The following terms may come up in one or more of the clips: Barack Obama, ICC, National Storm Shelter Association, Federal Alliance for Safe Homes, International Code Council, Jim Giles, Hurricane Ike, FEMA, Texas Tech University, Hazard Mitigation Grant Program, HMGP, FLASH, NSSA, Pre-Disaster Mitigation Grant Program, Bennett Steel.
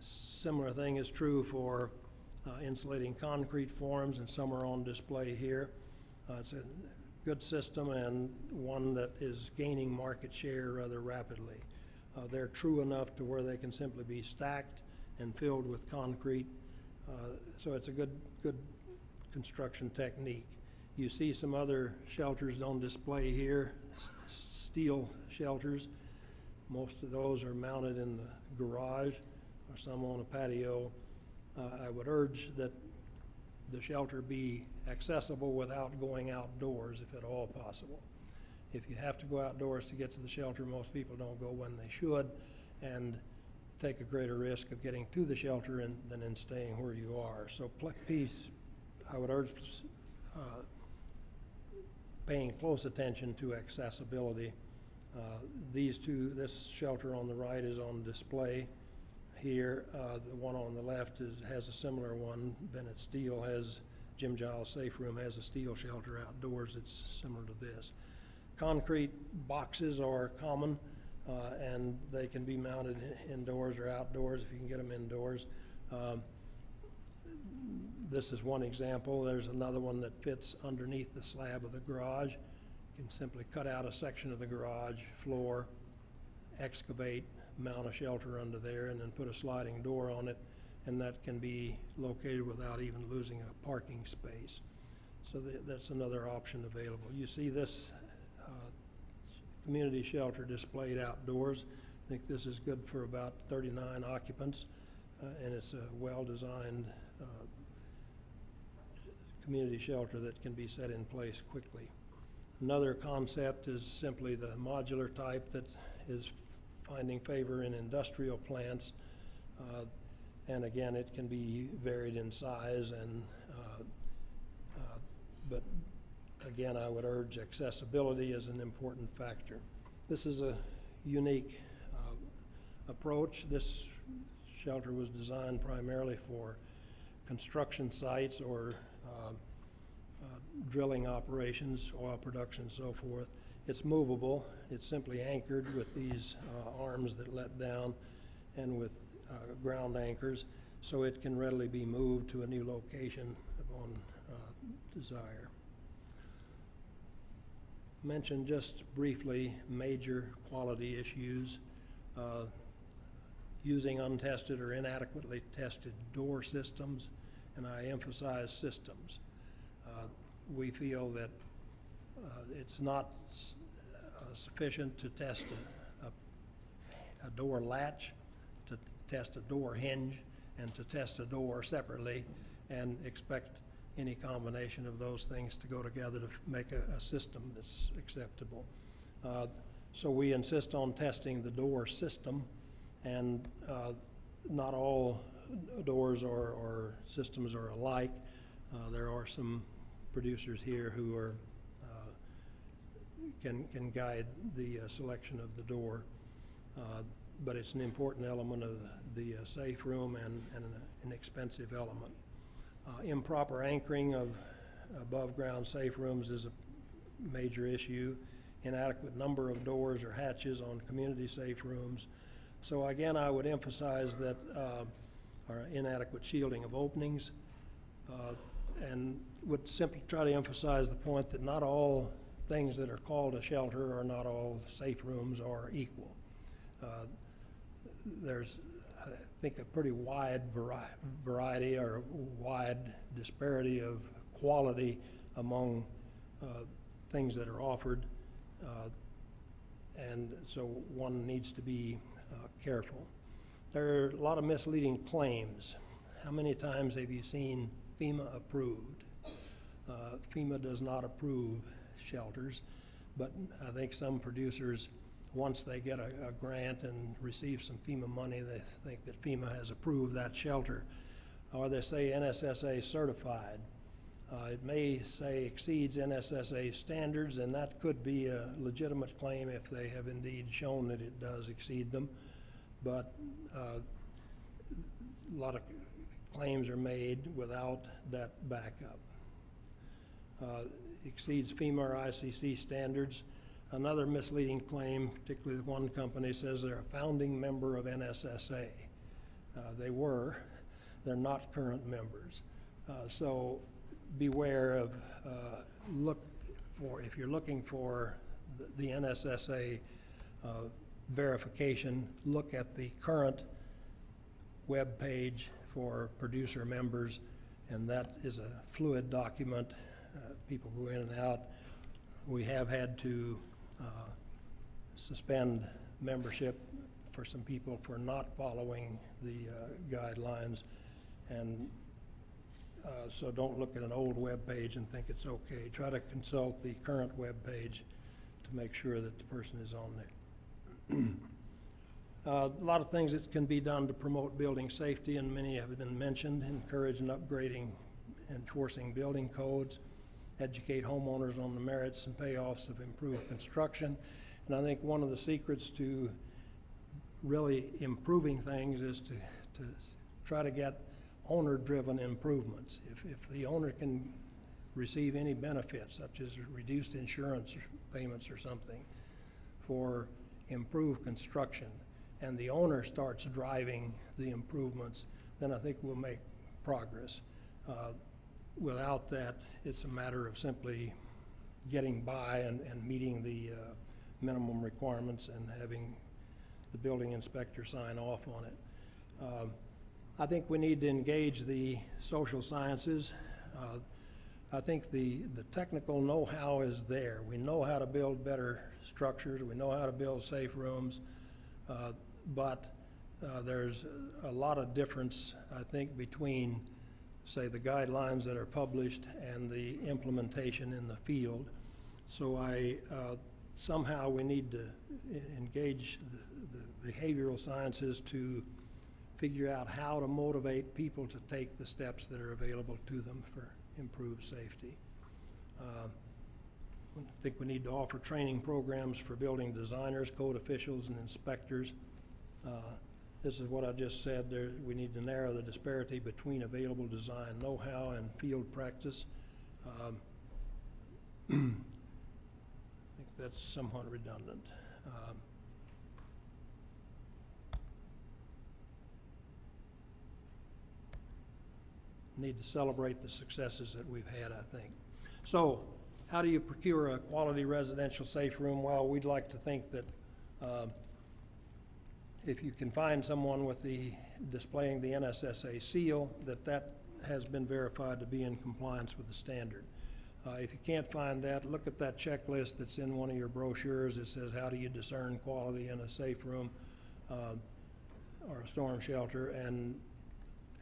Similar thing is true for insulating concrete forms, and some are on display here. It's a good system and one that is gaining market share rather rapidly. They're true enough to where they can simply be stacked and filled with concrete. So it's a good construction technique. You see some other shelters on display here, steel shelters. Most of those are mounted in the garage or some on a patio. I would urge that the shelter be accessible without going outdoors, if at all possible. If you have to go outdoors to get to the shelter, most people don't go when they should and take a greater risk of getting to the shelter than in staying where you are. So I would urge paying close attention to accessibility. This shelter on the right is on display here. The one on the left has a similar one. Bennett Steel has, Jim Giles Safe Room has a steel shelter outdoors. It's similar to this. Concrete boxes are common, and they can be mounted indoors or outdoors if you can get them indoors. This is one example. There's another one that fits underneath the slab of the garage. You can simply cut out a section of the garage floor, excavate, mount a shelter under there, and then put a sliding door on it, and that can be located without even losing a parking space. So that's another option available. You see this community shelter displayed outdoors. I think this is good for about 39 occupants, and it's a well-designed community shelter that can be set in place quickly. Another concept is simply the modular type that is finding favor in industrial plants, and again, it can be varied in size, and but again, I would urge accessibility as an important factor. This is a unique approach. This shelter was designed primarily for construction sites or drilling operations, oil production, and so forth. It's movable. It's simply anchored with these arms that let down and with ground anchors, so it can readily be moved to a new location upon desire. Mention just briefly major quality issues. Using untested or inadequately tested door systems, and I emphasize systems. We feel that it's not sufficient to test a door latch, to test a door hinge, and to test a door separately, and expect any combination of those things to go together to make a system that's acceptable. So we insist on testing the door system, and not all doors or systems are alike. There are some producers here who are can guide the selection of the door, but it's an important element of the safe room and an expensive element. Improper anchoring of above ground safe rooms is a major issue. Inadequate number of doors or hatches on community safe rooms. So again, I would emphasize that our inadequate shielding of openings, and would simply try to emphasize the point that not all things that are called a shelter, or not all safe rooms, are equal. There's, I think, a pretty wide variety or wide disparity of quality among things that are offered, and so one needs to be careful. There are a lot of misleading claims. How many times have you seen FEMA approved? FEMA does not approve shelters, but I think some producers, once they get a grant and receive some FEMA money, they think that FEMA has approved that shelter. Or they say NSSA certified. It may say exceeds NSSA standards, and that could be a legitimate claim if they have indeed shown that it does exceed them. But a lot of claims are made without that backup. Exceeds FEMA or ICC standards. Another misleading claim, particularly one company says they're a founding member of NSSA. They're not current members. So beware of, look for, if you're looking for the NSSA verification, look at the current web page for producer members, and that is a fluid document. People go in and out. We have had to suspend membership for some people for not following the guidelines, and so don't look at an old web page and think it's okay. Try to consult the current web page to make sure that the person is on there. A lot of things that can be done to promote building safety, and many have been mentioned. Encourage and upgrading, enforcing building codes, educate homeowners on the merits and payoffs of improved construction. And I think one of the secrets to really improving things is to try to get owner-driven improvements. If the owner can receive any benefits, such as reduced insurance payments or something, for improved construction, and the owner starts driving the improvements, then I think we'll make progress. Without that, it's a matter of simply getting by and meeting the minimum requirements and having the building inspector sign off on it. I think we need to engage the social sciences. I think the technical know-how is there. We know how to build better structures. We know how to build safe rooms. But there's a lot of difference, I think, between, say, the guidelines that are published and the implementation in the field. So somehow we need to engage the behavioral sciences to figure out how to motivate people to take the steps that are available to them for improved safety. I think we need to offer training programs for building designers, code officials, and inspectors. This is what I just said. We need to narrow the disparity between available design know-how and field practice. I think that's somewhat redundant. Need to celebrate the successes that we've had, I think. So, how do you procure a quality residential safe room? Well, we'd like to think that if you can find someone with the displaying the NSSA seal, that has been verified to be in compliance with the standard. If you can't find that, look at that checklist that's in one of your brochures. It says, how do you discern quality in a safe room or a storm shelter, and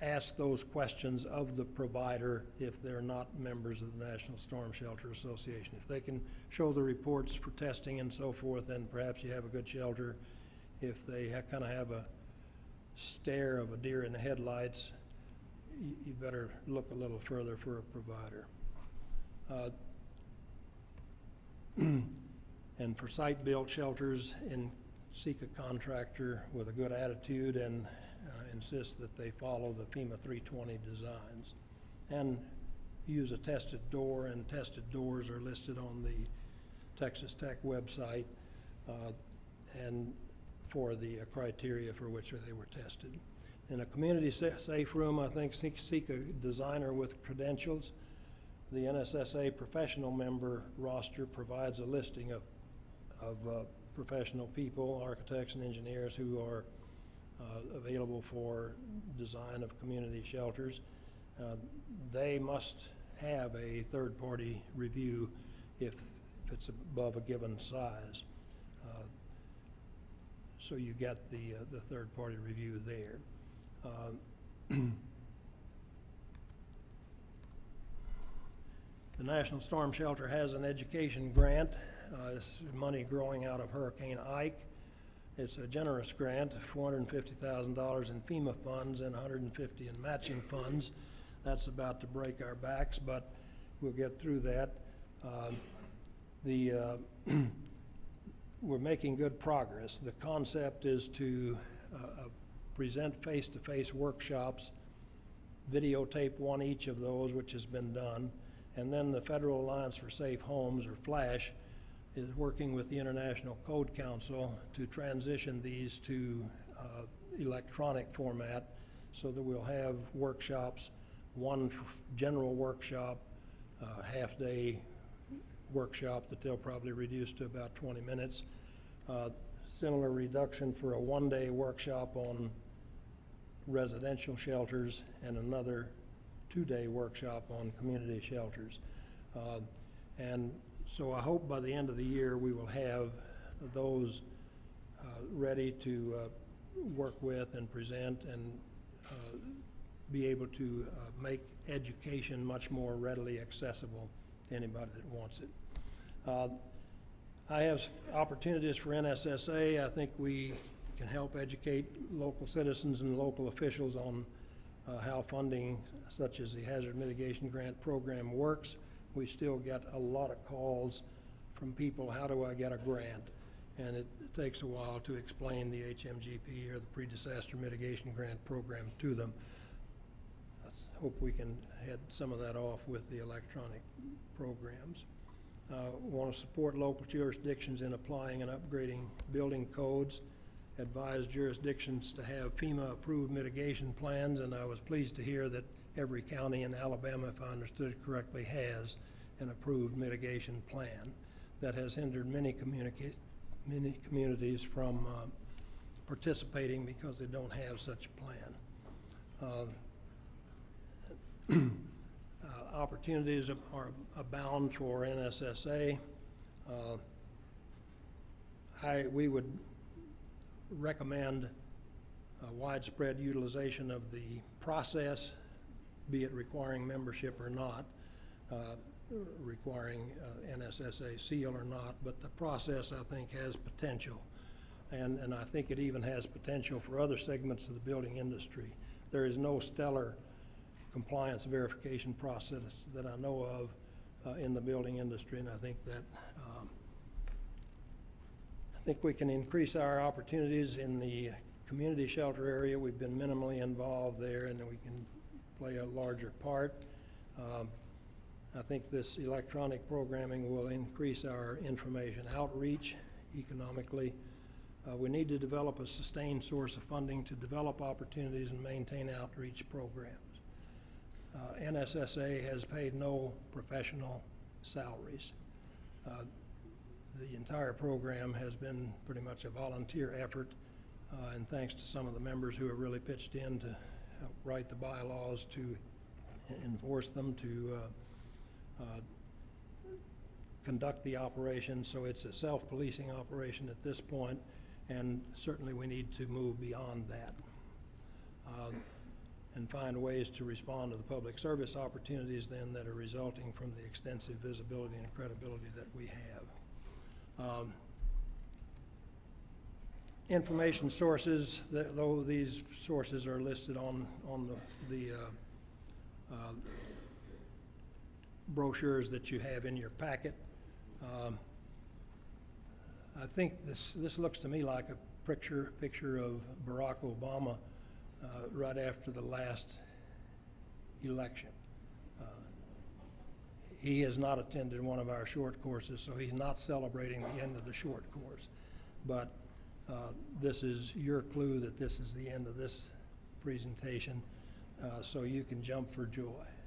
ask those questions of the provider if they're not members of the National Storm Shelter Association. If they can show the reports for testing and so forth, then perhaps you have a good shelter. If they kind of have a stare of a deer in the headlights, you better look a little further for a provider. And for site-built shelters, seek a contractor with a good attitude and insist that they follow the FEMA 320 designs, and use a tested door, and tested doors are listed on the Texas Tech website, and for the criteria for which they were tested. In a community safe room, I think seek a designer with credentials. The NSSA professional member roster provides a listing of professional people, architects and engineers, who are available for design of community shelters. They must have a third-party review if it's above a given size. So you get the third-party review there. The National Storm Shelter has an education grant. This is money growing out of Hurricane Ike. It's a generous grant, $450,000 in FEMA funds and $150,000 in matching funds. That's about to break our backs, but we'll get through that. We're making good progress. The concept is to present face-to-face workshops, videotape one each of those, which has been done, and then the Federal Alliance for Safe Homes, or FLASH, is working with the International Code Council to transition these to electronic format so that we'll have workshops, one general workshop, half-day workshop that they'll probably reduce to about 20 minutes. Similar reduction for a one-day workshop on residential shelters and another two-day workshop on community shelters. And so I hope by the end of the year we will have those ready to work with and present and be able to make education much more readily accessible to anybody that wants it. I have opportunities for NSSA. I think we can help educate local citizens and local officials on how funding such as the Hazard Mitigation Grant Program works. We still get a lot of calls from people, how do I get a grant? And it takes a while to explain the HMGP or the Pre-Disaster Mitigation Grant Program to them. I hope we can head some of that off with the electronic programs. Want to support local jurisdictions in applying and upgrading building codes, advise jurisdictions to have FEMA approved mitigation plans, and I was pleased to hear that every county in Alabama, if I understood it correctly, has an approved mitigation plan. That has hindered many communities from participating because they don't have such a plan. Opportunities are abound for NSSA. We would recommend widespread utilization of the process, be it requiring membership or not, requiring NSSA seal or not, but the process I think has potential. And I think it even has potential for other segments of the building industry. There is no stellar compliance verification process that I know of in the building industry, and I think that we can increase our opportunities in the community shelter area. We've been minimally involved there, and we can play a larger part. I think this electronic programming will increase our information outreach economically. We need to develop a sustained source of funding to develop opportunities and maintain outreach programs. NSSA has paid no professional salaries. The entire program has been pretty much a volunteer effort, and thanks to some of the members who have really pitched in to help write the bylaws, to enforce them, to conduct the operation. So it's a self-policing operation at this point, and certainly we need to move beyond that and find ways to respond to the public service opportunities then that are resulting from the extensive visibility and credibility that we have. Information sources, though these sources are listed on the brochures that you have in your packet. I think this looks to me like a picture of Barack Obama right after the last election. He has not attended one of our short courses, so he's not celebrating the end of the short course. But this is your clue that this is the end of this presentation, so you can jump for joy.